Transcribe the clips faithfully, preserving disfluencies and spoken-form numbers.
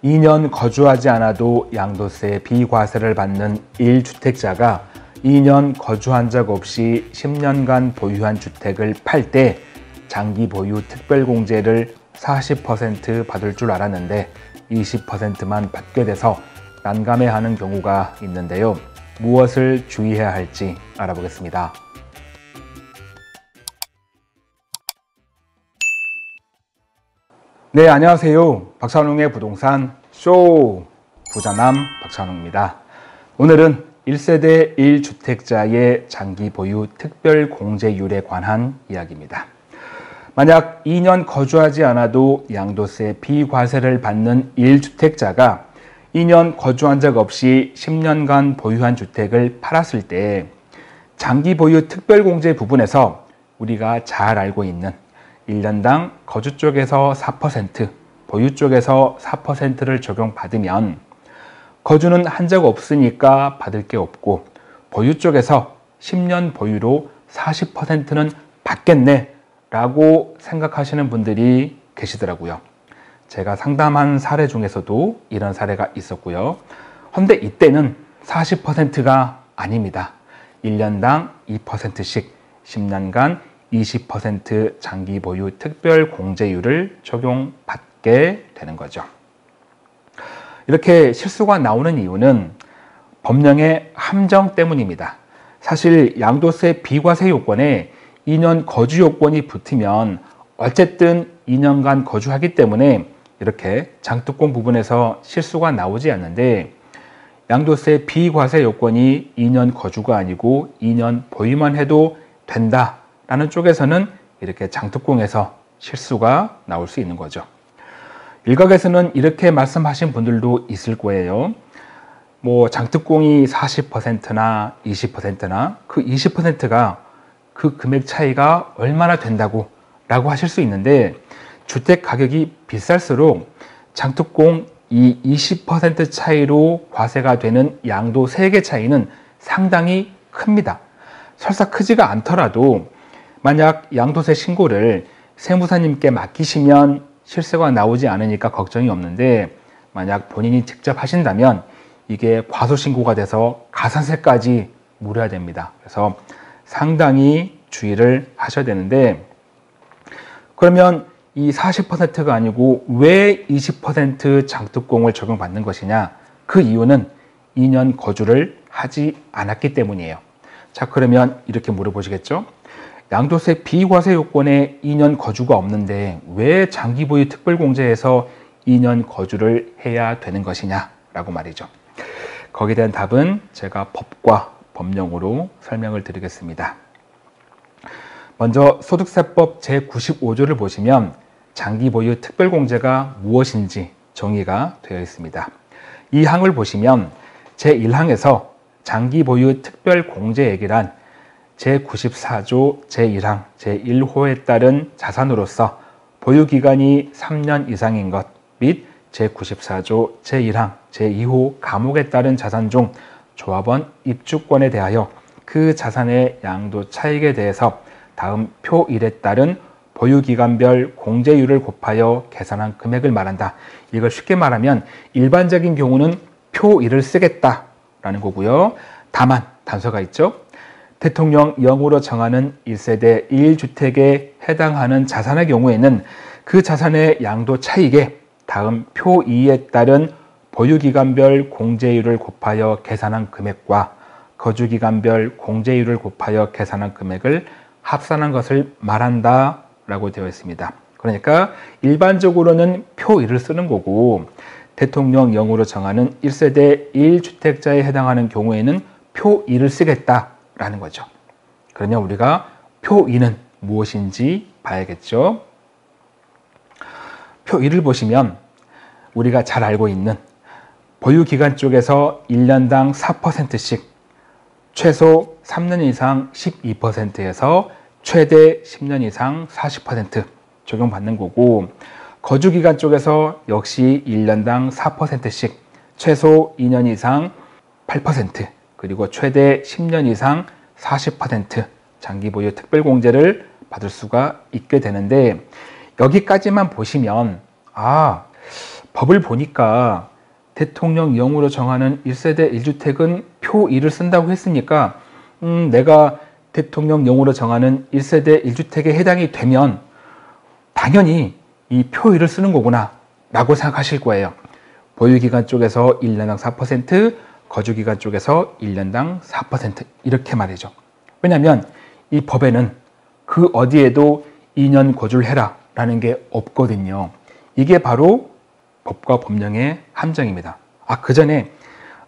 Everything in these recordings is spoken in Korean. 이 년 거주하지 않아도 양도세 비과세를 받는 일 주택자가 이 년 거주한 적 없이 십 년간 보유한 주택을 팔 때 장기보유특별공제를 사십 퍼센트 받을 줄 알았는데 이십 퍼센트만 받게 돼서 난감해하는 경우가 있는데요. 무엇을 주의해야 할지 알아보겠습니다. 네, 안녕하세요. 박찬웅의 부동산 쇼! 부자남 박찬웅입니다. 오늘은 일 세대 일 주택자의 장기 보유 특별 공제율에 관한 이야기입니다. 만약 이 년 거주하지 않아도 양도세 비과세를 받는 일 주택자가 이 년 거주한 적 없이 십 년간 보유한 주택을 팔았을 때 장기 보유 특별 공제 부분에서 우리가 잘 알고 있는 일 년당 거주 쪽에서 사 퍼센트, 보유 쪽에서 사 퍼센트를 적용받으면 거주는 한 적 없으니까 받을 게 없고 보유 쪽에서 십 년 보유로 사십 퍼센트는 받겠네 라고 생각하시는 분들이 계시더라고요. 제가 상담한 사례 중에서도 이런 사례가 있었고요. 헌데 이때는 사십 퍼센트가 아닙니다. 일 년당 이 퍼센트씩 십 년간 이십 퍼센트 장기 보유 특별 공제율을 적용받게 되는 거죠. 이렇게 실수가 나오는 이유는 법령의 함정 때문입니다. 사실 양도세 비과세 요건에 이 년 거주 요건이 붙으면 어쨌든 이 년간 거주하기 때문에 이렇게 장특공 부분에서 실수가 나오지 않는데 양도세 비과세 요건이 이 년 거주가 아니고 이 년 보유만 해도 된다 라는 쪽에서는 이렇게 장특공에서 실수가 나올 수 있는 거죠. 일각에서는 이렇게 말씀하신 분들도 있을 거예요. 뭐 장특공이 사십 퍼센트나 이십 퍼센트나 그 이십 퍼센트가 그 금액 차이가 얼마나 된다고 라고 하실 수 있는데 주택 가격이 비쌀수록 장특공 이 이십 퍼센트 차이로 과세가 되는 양도세액의 차이는 상당히 큽니다. 설사 크지가 않더라도 만약 양도세 신고를 세무사님께 맡기시면 실세가 나오지 않으니까 걱정이 없는데 만약 본인이 직접 하신다면 이게 과소신고가 돼서 가산세까지 물어야 됩니다. 그래서 상당히 주의를 하셔야 되는데 그러면 이 사십 퍼센트가 아니고 왜 이십 퍼센트 장특공을 적용받는 것이냐? 그 이유는 이 년 거주를 하지 않았기 때문이에요. 자, 그러면 이렇게 물어보시겠죠? 양도세 비과세 요건에 이 년 거주가 없는데 왜 장기보유 특별공제에서 이 년 거주를 해야 되는 것이냐라고 말이죠. 거기에 대한 답은 제가 법과 법령으로 설명을 드리겠습니다. 먼저 소득세법 제구십오 조를 보시면 장기보유 특별공제가 무엇인지 정의가 되어 있습니다. 이 항을 보시면 제일 항에서 장기보유 특별공제액이란 제구십사 조 제일 항 제일 호에 따른 자산으로서 보유기간이 삼 년 이상인 것 및 제구십사 조 제일 항 제이 호 감옥에 따른 자산 중 조합원 입주권에 대하여 그 자산의 양도 차익에 대해서 다음 표 일에 따른 보유기간별 공제율을 곱하여 계산한 금액을 말한다. 이걸 쉽게 말하면 일반적인 경우는 표 일을 쓰겠다라는 거고요. 다만 단서가 있죠. 대통령 영으로 정하는 일 세대 일 주택에 해당하는 자산의 경우에는 그 자산의 양도 차익에 다음 표 이에 따른 보유기간별 공제율을 곱하여 계산한 금액과 거주기간별 공제율을 곱하여 계산한 금액을 합산한 것을 말한다 라고 되어 있습니다. 그러니까 일반적으로는 표 일을 쓰는 거고 대통령 영으로 정하는 일 세대 일 주택자에 해당하는 경우에는 표 일을 쓰겠다 라는 거죠. 그러면 우리가 표 이는 무엇인지 봐야겠죠. 표 이를 보시면 우리가 잘 알고 있는 보유기간 쪽에서 일 년당 사 퍼센트씩 최소 삼 년 이상 십이 퍼센트에서 최대 십 년 이상 사십 퍼센트 적용받는 거고 거주기간 쪽에서 역시 일 년당 사 퍼센트씩 최소 이 년 이상 팔 퍼센트 그리고 최대 십 년 이상 사십 퍼센트 장기보유 특별공제를 받을 수가 있게 되는데 여기까지만 보시면 아 법을 보니까 대통령령으로 정하는 일 세대 일 주택은 표 이를 쓴다고 했으니까 음, 내가 대통령령으로 정하는 일 세대 일 주택에 해당이 되면 당연히 이 표 이를 쓰는 거구나 라고 생각하실 거예요. 보유기간 쪽에서 일 년당 사 퍼센트, 거주기간 쪽에서 일 년당 사 퍼센트 이렇게 말이죠. 왜냐하면 이 법에는 그 어디에도 이 년 거주를 해라 라는 게 없거든요. 이게 바로 법과 법령의 함정입니다. 아, 그 전에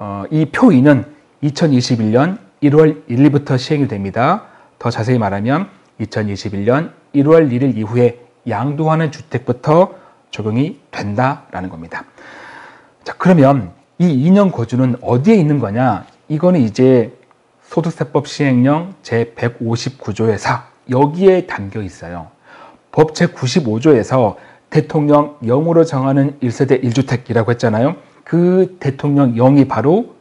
어, 이 표 이는 이천이십일 년 일 월 일 일부터 시행이 됩니다. 더 자세히 말하면 이천이십일 년 일 월 일 일 이후에 양도하는 주택부터 적용이 된다라는 겁니다. 자, 그러면 이 이 년 거주는 어디에 있는 거냐? 이거는 이제 소득세법 시행령 제 백오십구 조의 사 여기에 담겨 있어요. 법 제 구십오 조에서 대통령령으로 정하는 일 세대 일 주택이라고 했잖아요. 그 대통령령이 바로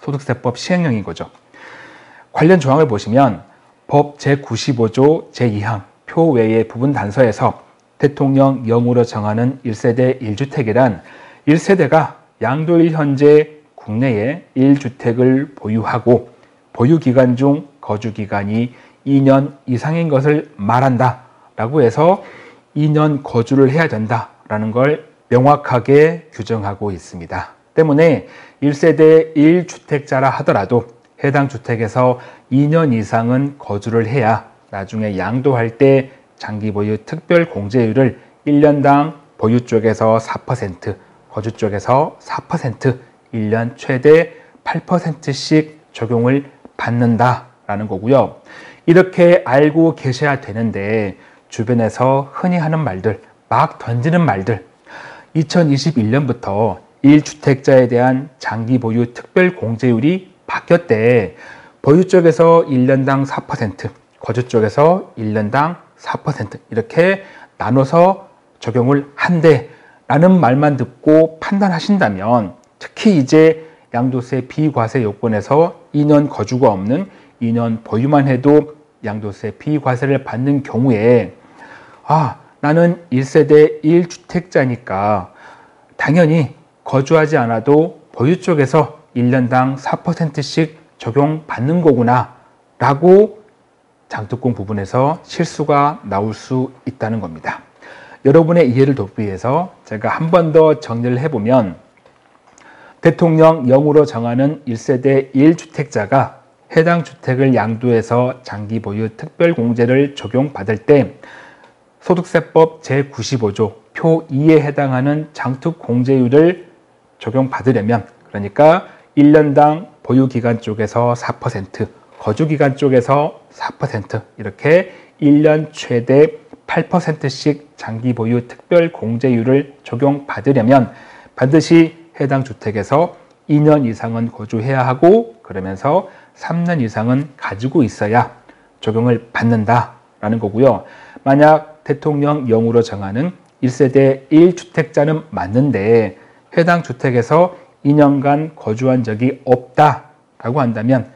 소득세법 시행령인 거죠. 관련 조항을 보시면 법 제 구십오 조 제 이 항 표 외의 부분 단서에서 대통령령으로 정하는 일 세대 일 주택이란 일 세대가 양도일 현재 국내에 일 주택을 보유하고 보유기간 중 거주기간이 이 년 이상인 것을 말한다 라고 해서 이 년 거주를 해야 된다라는 걸 명확하게 규정하고 있습니다. 때문에 일 세대 일 주택자라 하더라도 해당 주택에서 이 년 이상은 거주를 해야 나중에 양도할 때 장기보유 특별공제율을 일 년당 보유 쪽에서 사 퍼센트, 거주 쪽에서 사 퍼센트, 일 년 최대 팔 퍼센트씩 적용을 받는다라는 거고요. 이렇게 알고 계셔야 되는데 주변에서 흔히 하는 말들, 막 던지는 말들, 이천이십일 년부터 일 주택자에 대한 장기보유 특별공제율이 바뀌었대. 보유 쪽에서 일 년당 사 퍼센트, 거주 쪽에서 일 년당 사 퍼센트 이렇게 나눠서 적용을 한대 라는 말만 듣고 판단하신다면, 특히 이제 양도세 비과세 요건에서 이 년 거주가 없는 이 년 보유만 해도 양도세 비과세를 받는 경우에 아, 나는 일 세대 일 주택자니까 당연히 거주하지 않아도 보유 쪽에서 일 년당 사 퍼센트씩 적용받는 거구나 라고 장특공 부분에서 실수가 나올 수 있다는 겁니다. 여러분의 이해를 돕기 위해서 제가 한 번 더 정리를 해보면, 대통령령으로 정하는 일 세대 일 주택자가 해당 주택을 양도해서 장기보유 특별공제를 적용받을 때 소득세법 제 구십오 조 표 이에 해당하는 장특공제율을 적용받으려면, 그러니까 일 년당 보유기간 쪽에서 사 퍼센트, 거주기간 쪽에서 사 퍼센트 이렇게 일 년 최대 팔 퍼센트씩 장기보유 특별공제율을 적용받으려면 반드시 해당 주택에서 이 년 이상은 거주해야 하고, 그러면서 삼 년 이상은 가지고 있어야 적용을 받는다라는 거고요. 만약 대통령령으로 정하는 일 세대 일 주택자는 맞는데 해당 주택에서 이 년간 거주한 적이 없다라고 한다면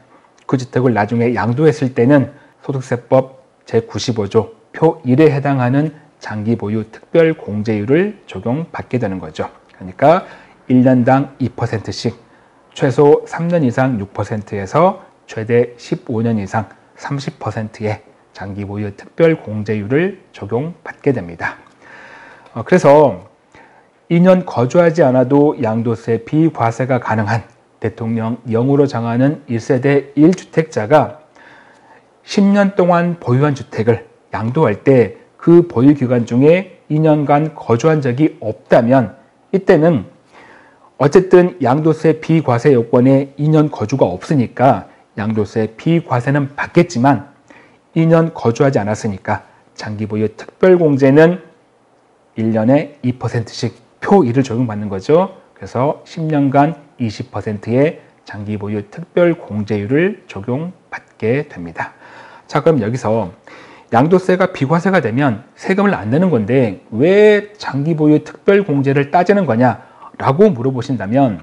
그 주택을 나중에 양도했을 때는 소득세법 제 구십오 조 표 일에 해당하는 장기보유 특별공제율을 적용받게 되는 거죠. 그러니까 일 년당 이 퍼센트씩, 최소 삼 년 이상 육 퍼센트에서 최대 십오 년 이상 삼십 퍼센트의 장기보유 특별공제율을 적용받게 됩니다. 그래서 이 년 거주하지 않아도 양도세 비과세가 가능한 대통령령으로 정하는 일 세대 일 주택자가 십 년 동안 보유한 주택을 양도할 때 그 보유기간 중에 이 년간 거주한 적이 없다면, 이때는 어쨌든 양도세 비과세 요건에 이 년 거주가 없으니까 양도세 비과세는 받겠지만 이 년 거주하지 않았으니까 장기보유 특별공제는 일 년에 이 퍼센트씩 표 일을 적용받는 거죠. 그래서 십 년간 이십 퍼센트의 장기보유 특별공제율을 적용받게 됩니다. 자, 그럼 여기서 양도세가 비과세가 되면 세금을 안 내는 건데 왜 장기보유 특별공제를 따지는 거냐 라고 물어보신다면,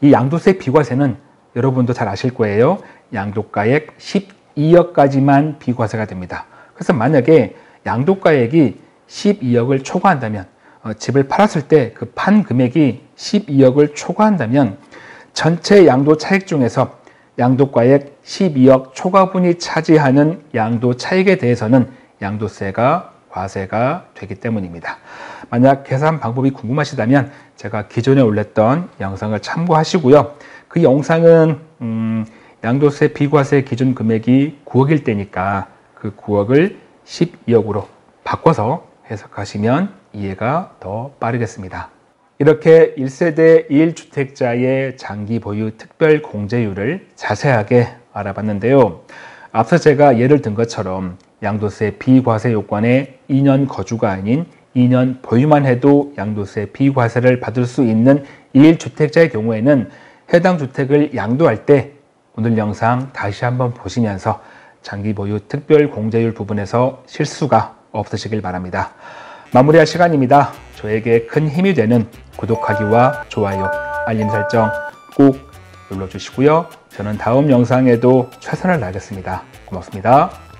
이 양도세 비과세는 여러분도 잘 아실 거예요. 양도가액 십이 억까지만 비과세가 됩니다. 그래서 만약에 양도가액이 십이 억을 초과한다면 집을 팔았을 때 그 판 금액이 십이억을 초과한다면 전체 양도 차익 중에서 양도가액 십이억 초과분이 차지하는 양도 차익에 대해서는 양도세가 과세가 되기 때문입니다. 만약 계산 방법이 궁금하시다면 제가 기존에 올렸던 영상을 참고하시고요. 그 영상은 음, 양도세 비과세 기준 금액이 구억일 때니까 그 구억을 십이억으로 바꿔서 해석하시면 이해가 더 빠르겠습니다. 이렇게 일 세대 일 주택자의 장기 보유 특별 공제율을 자세하게 알아봤는데요. 앞서 제가 예를 든 것처럼 양도세 비과세 요건에 이 년 거주가 아닌 이 년 보유만 해도 양도세 비과세를 받을 수 있는 일 주택자의 경우에는 해당 주택을 양도할 때 오늘 영상 다시 한번 보시면서 장기 보유 특별 공제율 부분에서 실수가 없으시길 바랍니다. 마무리할 시간입니다. 저에게 큰 힘이 되는 구독하기와 좋아요, 알림 설정 꼭 눌러주시고요. 저는 다음 영상에도 최선을 다하겠습니다. 고맙습니다.